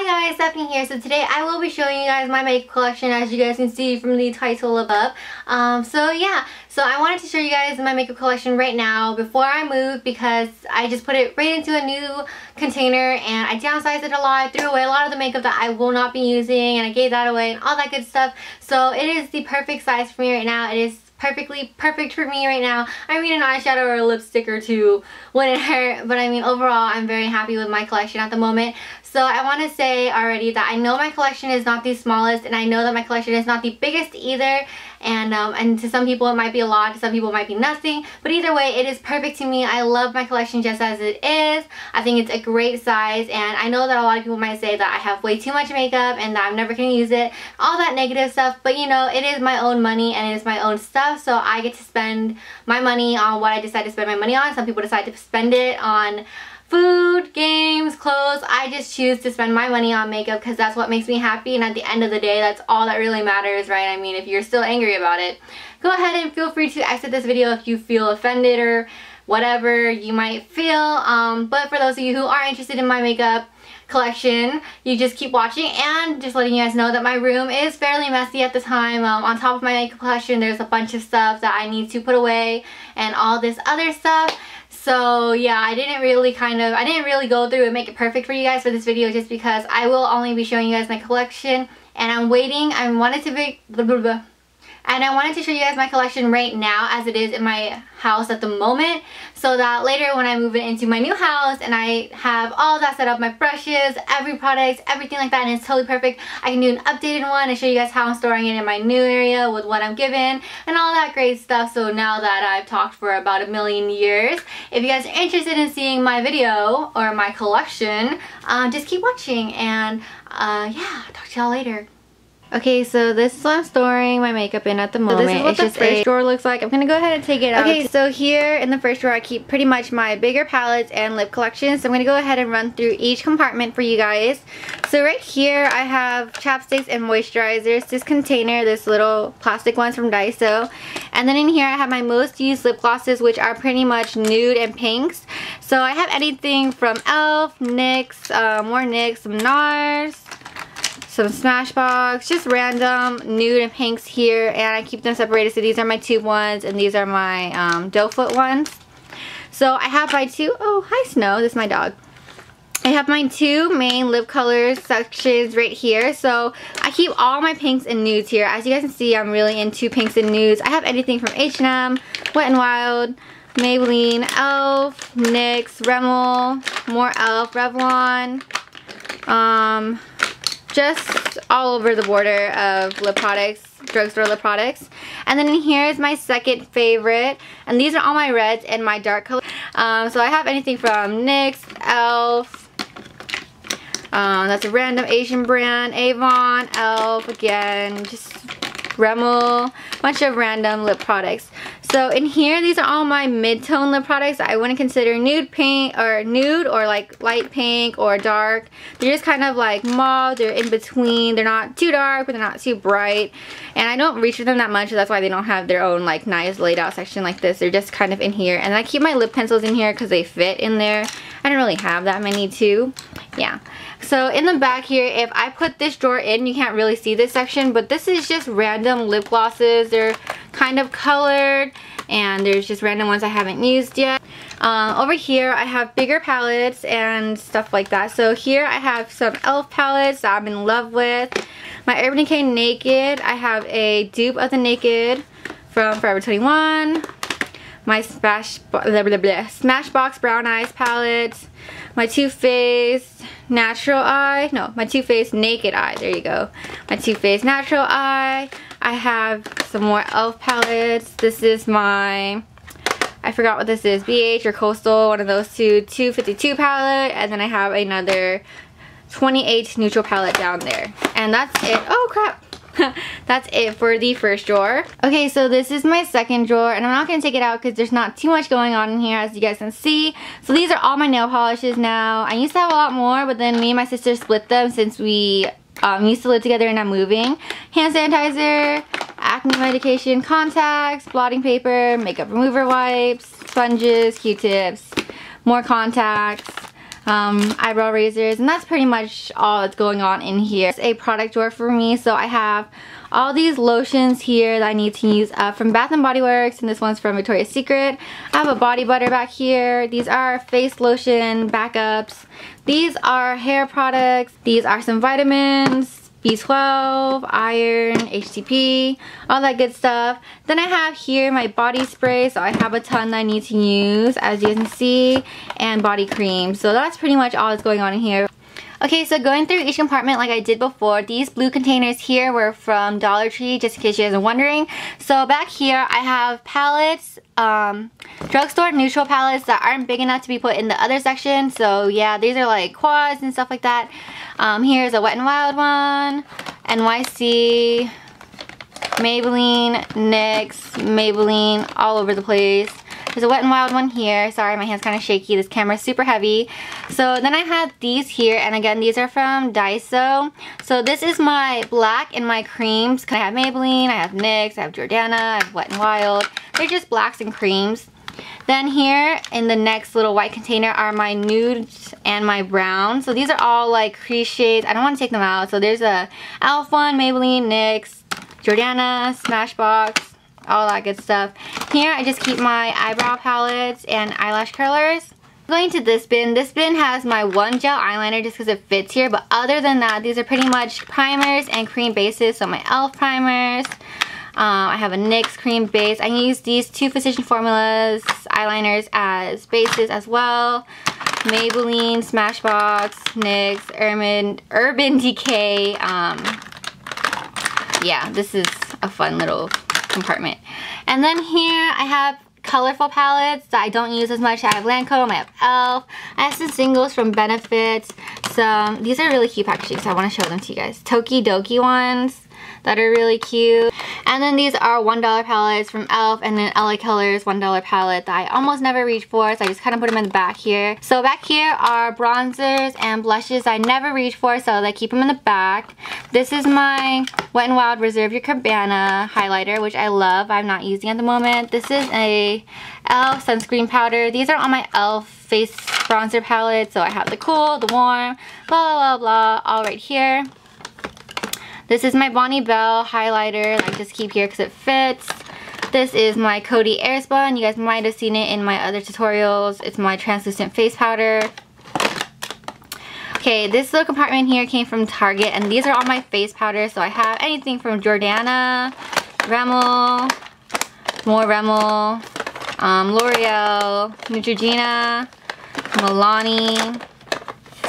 Hi guys, Stephanie here. So today I will be showing you guys my makeup collection, as you guys can see from the title above. So I wanted to show you guys my makeup collection right now before I move, because I just put it right into a new container and I downsized it a lot, threw away a lot of the makeup that I will not be using, and I gave that away and all that good stuff. So it is the perfect size for me right now. It is perfectly perfect for me right now. I mean, an eyeshadow or a lipstick or two wouldn't hurt, but I mean, overall I'm very happy with my collection at the moment. So I want to say already that I know my collection is not the smallest, and I know that my collection is not the biggest either, and to some people it might be a lot, to some people it might be nothing, but either way it is perfect to me. I love my collection just as it is. I think it's a great size, and I know that a lot of people might say that I have way too much makeup and that I'm never going to use it, all that negative stuff, but you know, it is my own money and it is my own stuff. So I get to spend my money on what I decide to spend my money on. Some people decide to spend it on food, games, clothes. I just choose to spend my money on makeup because that's what makes me happy, and at the end of the day that's all that really matters, right? I mean, if you're still angry about it, go ahead and feel free to exit this video if you feel offended or whatever you might feel, but for those of you who are interested in my makeup collection, you just keep watching. And just letting you guys know that my room is fairly messy at the time. On top of my makeup collection, there's a bunch of stuff that I need to put away and all this other stuff. So yeah, I didn't really go through and make it perfect for you guys for this video, just because I will only be showing you guys my collection, and I wanted to show you guys my collection right now as it is in my house at the moment, so that later when I move it into my new house and I have all that set up, my brushes, every product, everything like that, and it's totally perfect, I can do an updated one and show you guys how I'm storing it in my new area with what I'm given and all that great stuff. So now that I've talked for about a million years, if you guys are interested in seeing my video or my collection, just keep watching, and yeah, talk to y'all later. Okay, so this is what I'm storing my makeup in at the moment. So this is what the first drawer looks like. I'm gonna go ahead and take it out. Okay, so here in the first drawer I keep pretty much my bigger palettes and lip collections. So I'm gonna go ahead and run through each compartment for you guys. So right here I have chapsticks and moisturizers. This container, this little plastic one's from Daiso. And then in here I have my most used lip glosses, which are pretty much nude and pinks. So I have anything from e.l.f., NYX, more NYX, some NARS, some Smashbox, just random nude and pinks here, and I keep them separated. So these are my tube ones, and these are my doe foot ones. So I have my two, oh hi Snow, this is my dog. I have my two main lip color sections right here. So I keep all my pinks and nudes here. As you guys can see, I'm really into pinks and nudes. I have anything from H&M, Wet n Wild, Maybelline, e.l.f., NYX, Rimmel, more e.l.f., Revlon, just all over the border of lip products, drugstore lip products. And then in here is my second favorite, and these are all my reds and my dark color. So I have anything from NYX, e.l.f., that's a random Asian brand, Avon, e.l.f. again, just Rimmel, bunch of random lip products. So in here, these are all my mid-tone lip products. I wouldn't consider nude pink or nude or like light pink or dark. They're just kind of like mauve. They're in between. They're not too dark, but they're not too bright. And I don't reach for them that much, so that's why they don't have their own like nice laid out section like this. They're just kind of in here. And I keep my lip pencils in here because they fit in there. I don't really have that many too. Yeah. So in the back here, if I put this drawer in, you can't really see this section, but this is just random lip glosses. They're kind of colored, and there's just random ones I haven't used yet. Over here I have bigger palettes and stuff like that. So here I have some e.l.f. palettes that I'm in love with. My Urban Decay Naked, I have a dupe of the Naked from Forever 21. My Smashbox Brown Eyes palette. My Too Faced Natural Eye. No, my Too Faced Naked Eye. There you go. My Too Faced Natural Eye. I have some more e.l.f. palettes. This is my, I forgot what this is, BH or Coastal, one of those two, 252 palette. And then I have another 28 neutral palette down there. And that's it. Oh crap. That's it for the first drawer. Okay, so this is my second drawer, and I'm not going to take it out because there's not too much going on in here, as you guys can see. So these are all my nail polishes now. I used to have a lot more, but then me and my sister split them since we used to live together and I'm moving. Hand sanitizer, acne medication, contacts, blotting paper, makeup remover wipes, sponges, Q-tips, more contacts, eyebrow razors, and that's pretty much all that's going on in here. It's a product drawer for me, so I have all these lotions here that I need to use up from Bath and Body Works, and this one's from Victoria's Secret. I have a body butter back here. These are face lotion backups. These are hair products. These are some vitamins, B12, iron, HTP, all that good stuff. Then I have here my body spray, so I have a ton that I need to use, as you can see, and body cream. So that's pretty much all that's going on in here. Okay, so going through each compartment like I did before, these blue containers here were from Dollar Tree, just in case you guys are wondering. So back here, I have palettes, drugstore neutral palettes that aren't big enough to be put in the other section. So yeah, these are like quads and stuff like that. Here's a Wet n Wild one, NYC, Maybelline, NYX, Maybelline, all over the place. There's a Wet n Wild one here. Sorry, my hand's kind of shaky. This camera's super heavy. So then I have these here, and again, these are from Daiso. So this is my black and my creams. I have Maybelline, I have NYX, I have Jordana, I have Wet n Wild. They're just blacks and creams. Then here in the next little white container are my nudes and my brown. So these are all like crease shades. I don't want to take them out. So there's a e.l.f. one, Maybelline, NYX, Jordana, Smashbox, all that good stuff. Here I just keep my eyebrow palettes and eyelash curlers. Going to this bin has my one gel eyeliner just because it fits here, but other than that, these are pretty much primers and cream bases. So my e.l.f. primers, I have a NYX cream base. I use these two Physicians Formulas eyeliners as bases as well. Maybelline, Smashbox, NYX, Urban Decay. Yeah, this is a fun little compartment. And then here I have colorful palettes that I don't use as much. I have Lancome, I have e.l.f. I have some singles from Benefits. So these are really cute actually, so I want to show them to you guys. Tokidoki ones that are really cute. And then these are $1 palettes from e.l.f. and then LA Colors $1 palette that I almost never reach for, so I just kind of put them in the back here. So back here are bronzers and blushes I never reach for, so I keep them in the back. This is my Wet n Wild Reserve Your Cabana highlighter, which I love. I'm not using at the moment. This is a e.l.f. sunscreen powder. These are all my e.l.f. face bronzer palettes. So I have the cool, the warm, blah, blah, blah, all right here. This is my Bonnie Bell highlighter that I just keep here because it fits. This is my Cody Airspun. You guys might have seen it in my other tutorials. It's my translucent face powder. Okay, this little compartment here came from Target, and these are all my face powders. So I have anything from Jordana, Rimmel, more Rimmel, L'Oreal, Neutrogena, Milani,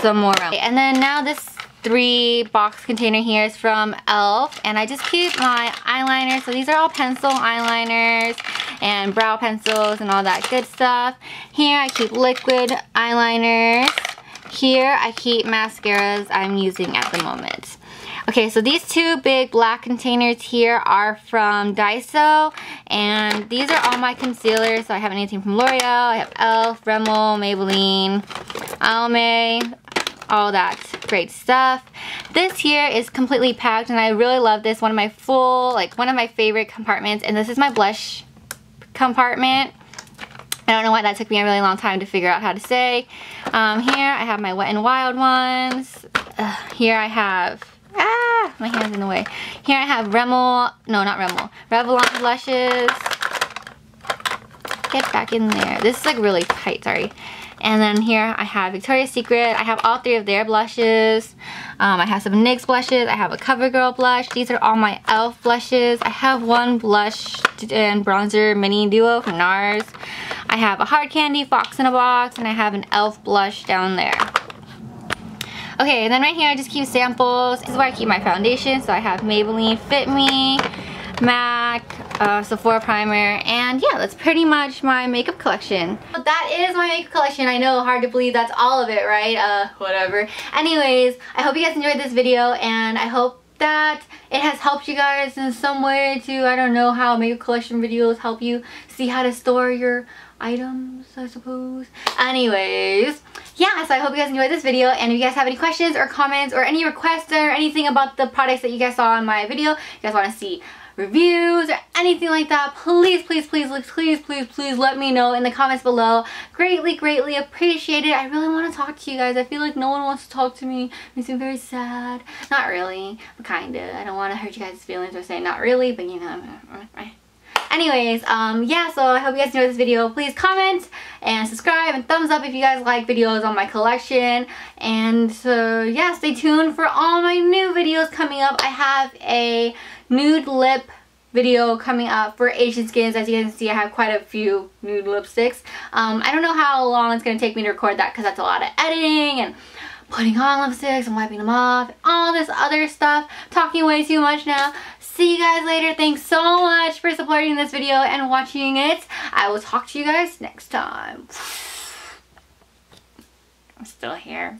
some more Rimmel. And then now this three box container here is from e.l.f. and I just keep my eyeliners. So these are all pencil eyeliners and brow pencils and all that good stuff. Here I keep liquid eyeliners. Here I keep mascaras I'm using at the moment. Okay, so these two big black containers here are from Daiso, and these are all my concealers. So I have anything from L'Oreal, I have e.l.f., Rimmel, Maybelline, Almay, all that great stuff. This here is completely packed, and I really love this. One of my favorite compartments, and this is my blush compartment. I don't know why that took me a really long time to figure out how to say. Here I have my Wet n Wild ones. Here I have, my hand's in the way. Here I have Revlon blushes. Get back in there. This is like really tight, sorry. And then here I have Victoria's Secret. I have all three of their blushes. I have some NYX blushes. I have a CoverGirl blush. These are all my e.l.f. blushes. I have one blush and bronzer mini duo from NARS. I have a Hard Candy Fox in a Box, and I have an e.l.f. blush down there. Okay, and then right here I just keep samples. This is where I keep my foundation. So I have Maybelline Fit Me, MAC, Sephora primer, and yeah, that's pretty much my makeup collection. So that is my makeup collection. I know, hard to believe that's all of it, right? Whatever. Anyways, I hope you guys enjoyed this video, and I hope that it has helped you guys in some way to, I don't know how makeup collection videos help you see how to store your items, I suppose. Anyways, yeah, so I hope you guys enjoyed this video, and if you guys have any questions or comments or any requests or anything about the products that you guys saw in my video, you guys want to see reviews or anything like that, please let me know in the comments below. Greatly appreciate it. I really want to talk to you guys. I feel like no one wants to talk to me. It makes me very sad. Not really, but kinda. I don't want to hurt you guys' feelings or say not really, but you know. Anyways, yeah, so I hope you guys enjoyed this video. Please comment and subscribe and thumbs up if you guys like videos on my collection. And so, yeah, stay tuned for all my new videos coming up. I have a nude lip video coming up for Asian skins. As you can see, I have quite a few nude lipsticks. I don't know how long it's going to take me to record that because that's a lot of editing and putting on lipsticks and wiping them off, and all this other stuff. Talking way too much now. See you guys later. Thanks so much for supporting this video and watching it. I will talk to you guys next time. I'm still here.